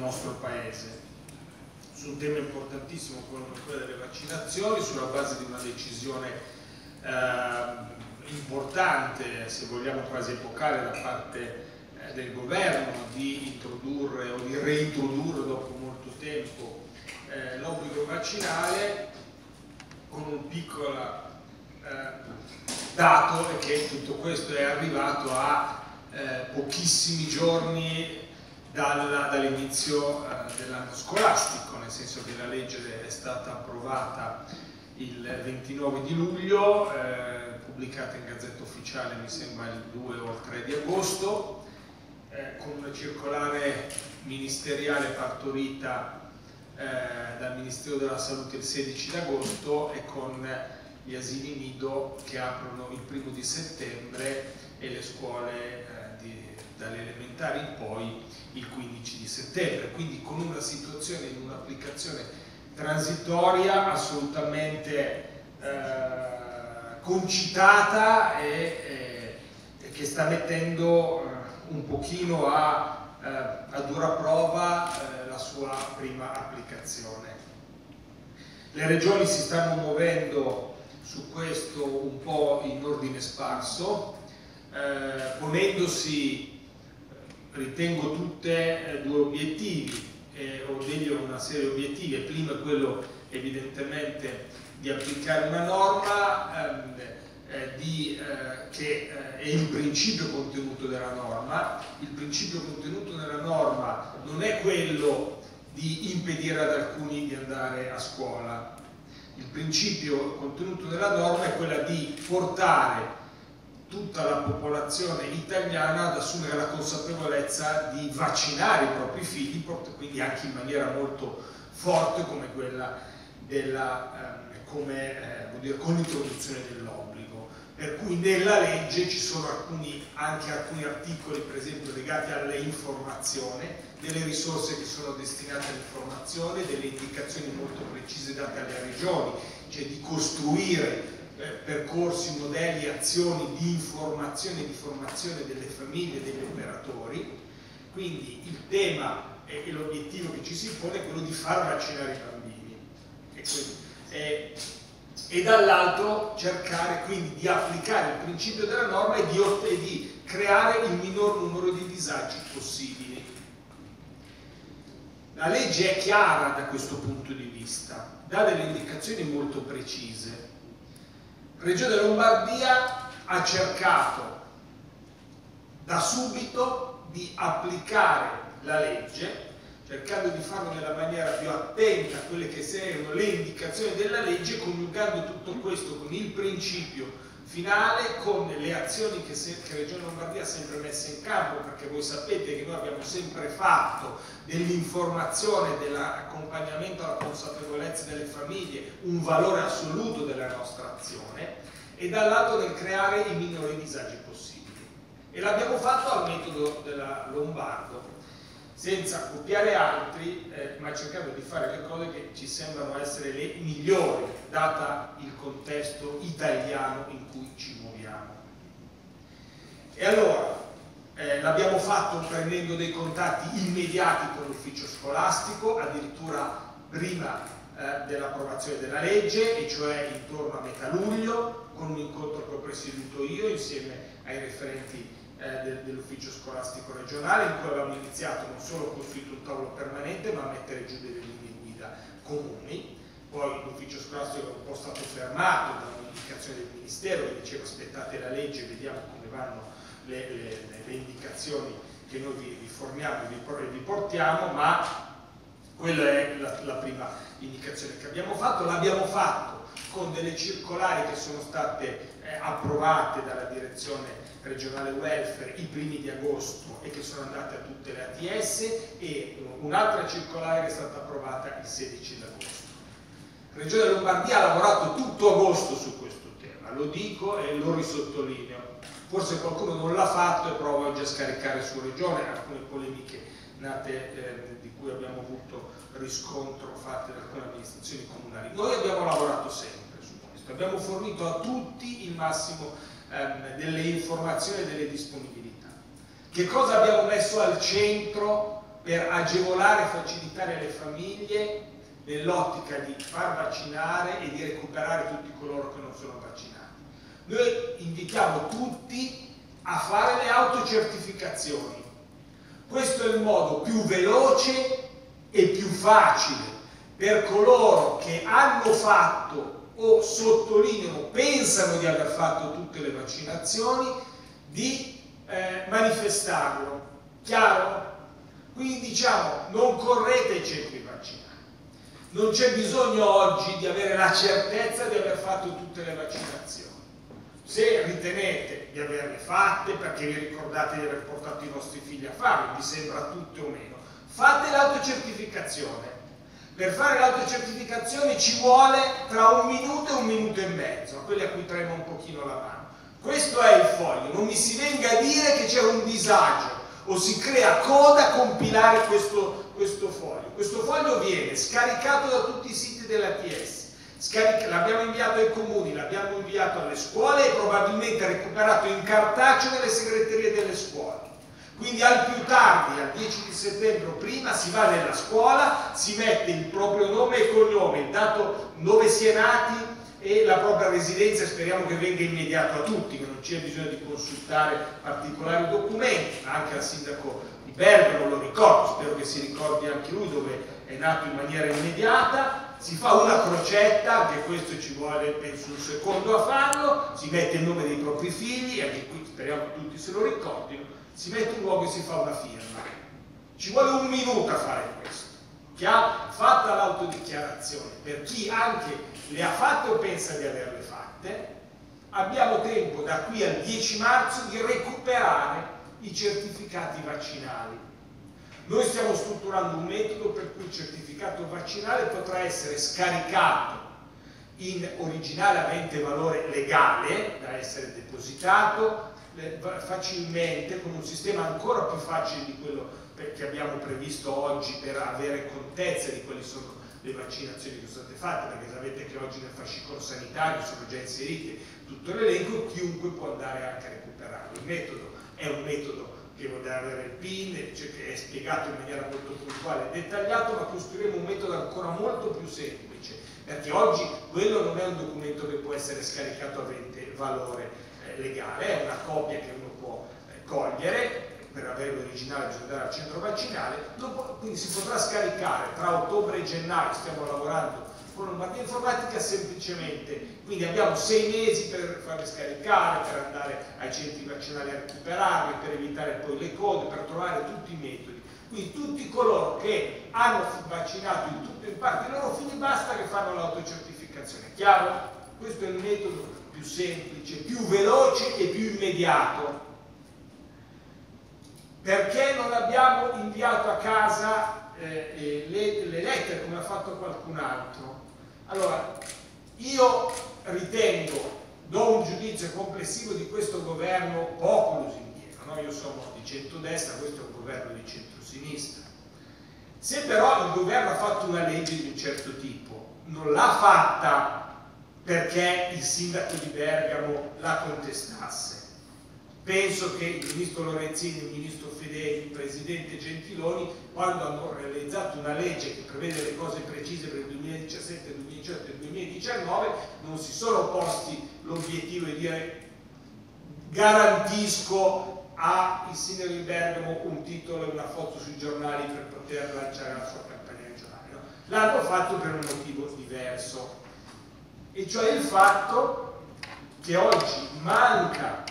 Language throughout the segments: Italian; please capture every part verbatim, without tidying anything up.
nostro Paese su un tema importantissimo come quello delle vaccinazioni, sulla base di una decisione eh, importante, se vogliamo quasi epocale, da parte eh, del governo di introdurre o di reintrodurre dopo molto tempo eh, l'obbligo vaccinale, con un piccolo eh, dato che tutto questo è arrivato a eh, pochissimi giorni dall'inizio eh, dell'anno scolastico, nel senso che la legge è stata approvata il ventinove di luglio, eh, pubblicata in Gazzetta Ufficiale mi sembra il due o il tre di agosto, eh, con una circolare ministeriale partorita eh, dal Ministero della Salute il sedici di agosto e con gli asili nido che aprono il primo di settembre e le scuole eh, dalle elementari in poi il quindici di settembre, quindi con una situazione in un'applicazione transitoria assolutamente eh, concitata e eh, che sta mettendo eh, un pochino a, eh, a dura prova eh, la sua prima applicazione. Le regioni si stanno muovendo su questo un po' in ordine sparso, eh, ponendosi, ritengo, tutte eh, due obiettivi, eh, o meglio una serie di obiettivi. Il primo è quello evidentemente di applicare una norma ehm, eh, di, eh, che eh, è il principio contenuto della norma. Il principio contenuto nella norma non è quello di impedire ad alcuni di andare a scuola, il principio contenuto nella norma è quello di portare tutta la popolazione italiana ad assumere la consapevolezza di vaccinare i propri figli, quindi anche in maniera molto forte come quella della, eh, come, eh, vuol dire, con l'introduzione dell'obbligo. Per cui nella legge ci sono alcuni, anche alcuni articoli, per esempio, legati all'informazione, delle risorse che sono destinate all'informazione, delle indicazioni molto precise date alle regioni, cioè di costruire percorsi, modelli, azioni di informazione e di formazione delle famiglie e degli operatori. Quindi il tema e l'obiettivo che ci si pone è quello di far vaccinare i bambini e, e, e dall'altro cercare quindi di applicare il principio della norma e di, e di creare il minor numero di disagi possibili. La legge è chiara da questo punto di vista, dà delle indicazioni molto precise. Regione Lombardia ha cercato da subito di applicare la legge, cercando di farlo nella maniera più attenta a quelle che erano le indicazioni della legge, coniugando tutto questo con il principio finale, con le azioni che, se, che Regione Lombardia ha sempre messo in campo, perché voi sapete che noi abbiamo sempre fatto dell'informazione, dell'accompagnamento alla consapevolezza delle famiglie un valore assoluto della nostra azione, e dall'altro del creare i minori disagi possibili. E l'abbiamo fatto al metodo della Lombardo, senza copiare altri, eh, ma cercando di fare le cose che ci sembrano essere le migliori, data il contesto italiano in cui ci muoviamo. E allora, eh, l'abbiamo fatto prendendo dei contatti immediati con l'ufficio scolastico, addirittura prima eh, dell'approvazione della legge, e cioè intorno a metà luglio, con un incontro che ho presieduto io insieme ai referenti dell'ufficio scolastico regionale, in cui avevamo iniziato non solo a costruire un tavolo permanente ma a mettere giù delle linee guida comuni. Poi l'ufficio scolastico è un po' stato fermato da un'indicazione del Ministero che diceva aspettate la legge, vediamo come vanno le, le, le indicazioni che noi vi, vi forniamo e vi portiamo, ma quella è la, la prima indicazione che abbiamo fatto. L'abbiamo fatto con delle circolari che sono state eh, approvate dalla direzione regionale welfare i primi di agosto e che sono andate a tutte le A T S, e un'altra circolare che è stata approvata il sedici di agosto. La Regione Lombardia ha lavorato tutto agosto su questo tema, lo dico e lo risottolineo. Forse qualcuno non l'ha fatto e prova oggi a scaricare su Regione alcune polemiche nate, eh, di cui abbiamo avuto riscontro, fatte da alcune amministrazioni comunali. Noi abbiamo lavorato sempre su questo, abbiamo fornito a tutti il massimo delle informazioni e delle disponibilità. Che cosa abbiamo messo al centro per agevolare e facilitare le famiglie nell'ottica di far vaccinare e di recuperare tutti coloro che non sono vaccinati. Noi invitiamo tutti a fare le autocertificazioni. Questo è il modo più veloce e più facile per coloro che hanno fatto o sottolineano, pensano di aver fatto tutte le vaccinazioni, di eh, manifestarlo. Chiaro? Quindi diciamo, non correte ai centri vaccinali. Non c'è bisogno oggi di avere la certezza di aver fatto tutte le vaccinazioni. Se ritenete di averle fatte perché vi ricordate di aver portato i vostri figli a farlo, vi sembra tutte o meno, fate l'autocertificazione. Per fare l'autocertificazione ci vuole tra un minuto e un minuto e mezzo, a quelli a cui trema un pochino la mano. Questo è il foglio, non mi si venga a dire che c'è un disagio o si crea coda a compilare questo, questo foglio. Questo foglio viene scaricato da tutti i siti dell'A T S, l'abbiamo inviato ai comuni, l'abbiamo inviato alle scuole e probabilmente recuperato in cartaceo nelle segreterie delle scuole. Quindi al più tardi, al dieci di settembre o prima, si va nella scuola, si mette il proprio nome e cognome, il dato dove si è nati e la propria residenza, speriamo che venga immediato a tutti, che non c'è bisogno di consultare particolari documenti, ma anche al sindaco di Bergamo lo ricordo, spero che si ricordi anche lui dove è nato in maniera immediata, si fa una crocetta, anche questo ci vuole penso un secondo a farlo, si mette il nome dei propri figli, anche qui speriamo che tutti se lo ricordino, si mette un luogo e si fa una firma. Ci vuole un minuto a fare questo. Che ha fatta l'autodichiarazione, per chi anche le ha fatte o pensa di averle fatte, abbiamo tempo da qui al dieci marzo di recuperare i certificati vaccinali. Noi stiamo strutturando un metodo per cui il certificato vaccinale potrà essere scaricato in originale avente valore legale, da essere depositato facilmente con un sistema ancora più facile di quello che abbiamo previsto oggi per avere contezza di quali sono le vaccinazioni che sono state fatte, perché sapete che oggi nel fascicolo sanitario sono già inserite tutto l'elenco, chiunque può andare anche a recuperarlo. Il metodo è un metodo che vuole avere il PIN, cioè che è spiegato in maniera molto puntuale e dettagliato, ma costruiremo un metodo ancora molto più semplice, perché oggi quello non è un documento che può essere scaricato avente valore legale, è una copia che uno può eh, cogliere, per avere l'originale bisogna andare al centro vaccinale, dopo, quindi si potrà scaricare tra ottobre e gennaio, stiamo lavorando con Lombardia Informatica semplicemente, quindi abbiamo sei mesi per farle scaricare, per andare ai centri vaccinali a recuperarli, per evitare poi le code, per trovare tutti i metodi, quindi tutti coloro che hanno vaccinato in tutto e in parte i loro figli basta che fanno l'autocertificazione, chiaro? Questo è il metodo più semplice, più veloce e più immediato. Perché non abbiamo inviato a casa eh, le, le lettere come ha fatto qualcun altro? Allora, io ritengo, do un giudizio complessivo di questo governo poco lusinghiero, no? Io sono di centrodestra, questo è un governo di centrosinistra. Se però il governo ha fatto una legge di un certo tipo, non l'ha fatta perché il sindaco di Bergamo la contestasse. Penso che il ministro Lorenzini, il ministro Fedeli, il presidente Gentiloni, quando hanno realizzato una legge che prevede le cose precise per il duemiladiciassette, duemiladiciotto e duemiladiciannove, non si sono posti l'obiettivo di dire garantisco al sindaco di Bergamo un titolo e una foto sui giornali per poter lanciare la sua campagna regionale. No? L'hanno fatto per un motivo diverso. E cioè il fatto che oggi manca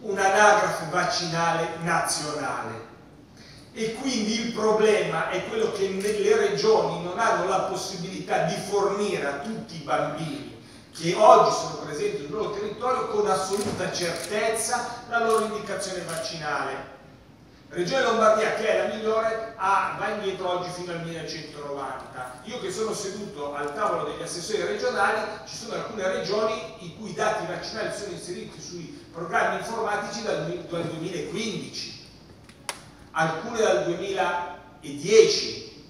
un'anagrafe vaccinale nazionale e quindi il problema è quello che le regioni non hanno la possibilità di fornire a tutti i bambini che oggi sono presenti nel loro territorio con assoluta certezza la loro indicazione vaccinale. Regione Lombardia, che è la migliore, ah, va indietro oggi fino al millenovecentonovanta. Io che sono seduto al tavolo degli assessori regionali, ci sono alcune regioni i cui dati vaccinali sono inseriti sui programmi informatici dal duemilaquindici, alcune dal duemiladieci.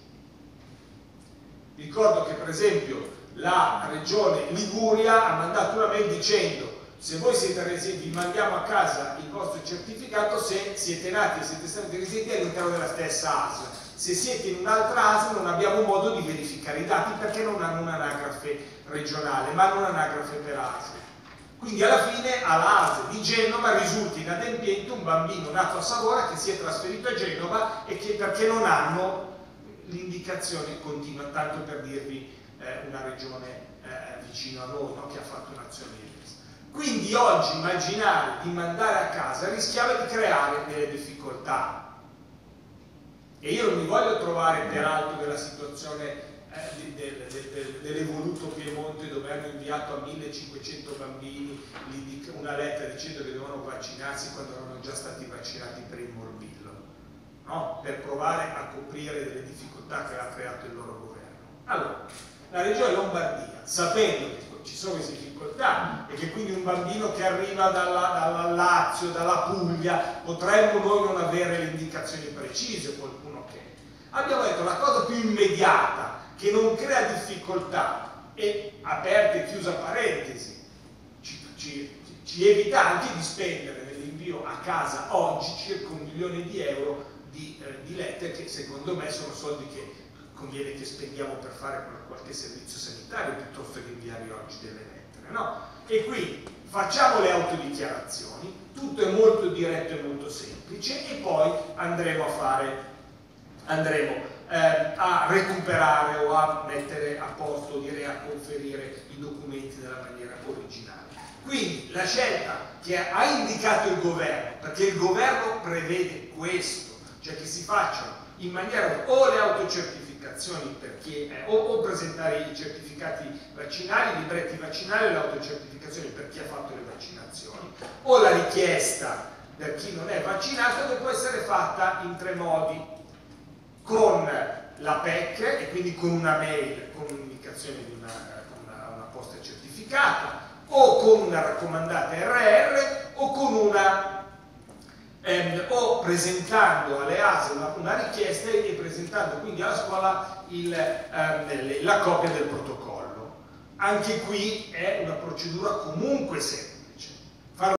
Ricordo che per esempio la regione Liguria ha mandato una mail dicendo se voi siete residenti vi mandiamo a casa il vostro certificato se siete nati e siete stati residenti all'interno della stessa A S L. Se siete in un'altra A S L non abbiamo modo di verificare i dati perché non hanno un'anagrafe regionale ma hanno un'anagrafe per A S L. Quindi alla fine alla A S L di Genova risulta inadempiente un bambino nato a Savona che si è trasferito a Genova e che perché non hanno l'indicazione continua, tanto per dirvi eh, una regione eh, vicino a noi, no? Che ha fatto un'azione di rischio. Quindi oggi immaginare di mandare a casa rischiava di creare delle difficoltà e io non mi voglio trovare peraltro della situazione eh, del, del, del, dell'evoluto Piemonte dove hanno inviato a millecinquecento bambini una lettera dicendo che dovevano vaccinarsi quando erano già stati vaccinati per il morbillo, no? Per provare a coprire delle difficoltà che ha creato il loro governo. Allora, la regione Lombardia, sapendo che ci sono queste difficoltà e che quindi un bambino che arriva dalla, dalla Lazio, dalla Puglia, potremmo noi non avere le indicazioni precise, qualcuno che... Abbiamo detto la cosa più immediata, che non crea difficoltà, e aperta e chiusa parentesi, ci, ci, ci evita anche di spendere nell'invio a casa oggi circa un milione di euro di, eh, di lettere che secondo me sono soldi che... conviene che spendiamo per fare qualche servizio sanitario piuttosto che inviare oggi delle lettere, no? E qui facciamo le autodichiarazioni, tutto è molto diretto e molto semplice e poi andremo a fare, andremo eh, a recuperare o a mettere a posto, direi a conferire i documenti nella maniera originale. Quindi la scelta che ha indicato il governo, perché il governo prevede questo, cioè che si facciano in maniera o le autocertificazioni perché, eh, o, o presentare i certificati vaccinali, i libretti vaccinali e l'autocertificazione per chi ha fatto le vaccinazioni, o la richiesta per chi non è vaccinato che può essere fatta in tre modi, con la P E C e quindi con una mail, con un'indicazione di una, una, una posta certificata, o con una raccomandata R R o con una... Ehm, o presentando alle A S L una, una richiesta e presentando quindi alla scuola il, ehm, la copia del protocollo. Anche qui è una procedura comunque semplice.